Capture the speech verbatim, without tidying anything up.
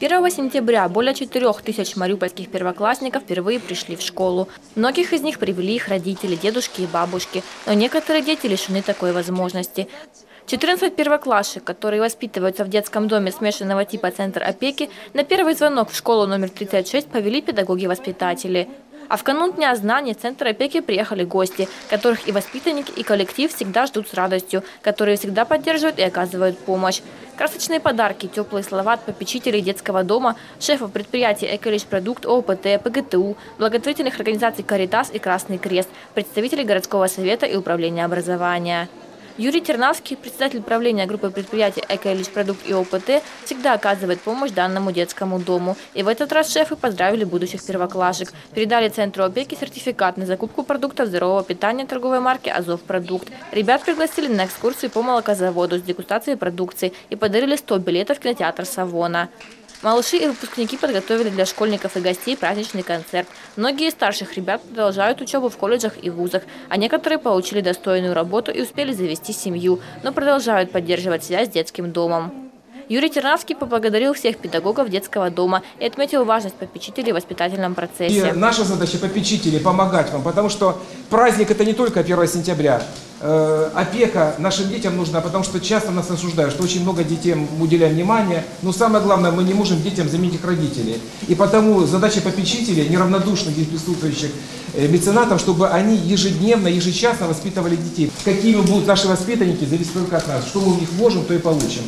первого сентября более четырёх тысяч мариупольских первоклассников впервые пришли в школу. Многих из них привели их родители, дедушки и бабушки, но некоторые дети лишены такой возможности. четырнадцать первоклашек, которые воспитываются в детском доме смешанного типа «Центр опеки», на первый звонок в школу номер тридцать шесть повели педагоги-воспитатели. А в канун Дня знаний в Центр опеки приехали гости, которых и воспитанники, и коллектив всегда ждут с радостью, которые всегда поддерживают и оказывают помощь. Красочные подарки, теплые слова от попечителей детского дома, шефов предприятий «Эколич продукт», ОПТ, ПГТУ, благотворительных организаций «Каритас» и «Красный крест», представителей городского совета и управления образования. Юрий Тернавский, председатель правления группы предприятий «Эколич продукт» и ОПТ, всегда оказывает помощь данному детскому дому. И в этот раз шефы поздравили будущих первоклашек. Передали Центру опеки сертификат на закупку продуктов здорового питания торговой марки «Азовпродукт». Ребят пригласили на экскурсию по молокозаводу с дегустацией продукции и подарили сто билетов в кинотеатр «Савона». Малыши и выпускники подготовили для школьников и гостей праздничный концерт. Многие из старших ребят продолжают учебу в колледжах и вузах, а некоторые получили достойную работу и успели завести семью, но продолжают поддерживать связь с детским домом. Юрий Тернавский поблагодарил всех педагогов детского дома и отметил важность попечителей в воспитательном процессе. И наша задача попечителей – помогать вам, потому что праздник – это не только первое сентября. Опека нашим детям нужна, потому что часто нас осуждают, что очень много детям уделяем внимание, но самое главное, мы не можем детям заменить их родителей. И потому задача попечителей, неравнодушных здесь присутствующих меценатов, чтобы они ежедневно, ежечасно воспитывали детей. Какими будут наши воспитанники, зависит только от нас. Что мы у них можем, то и получим.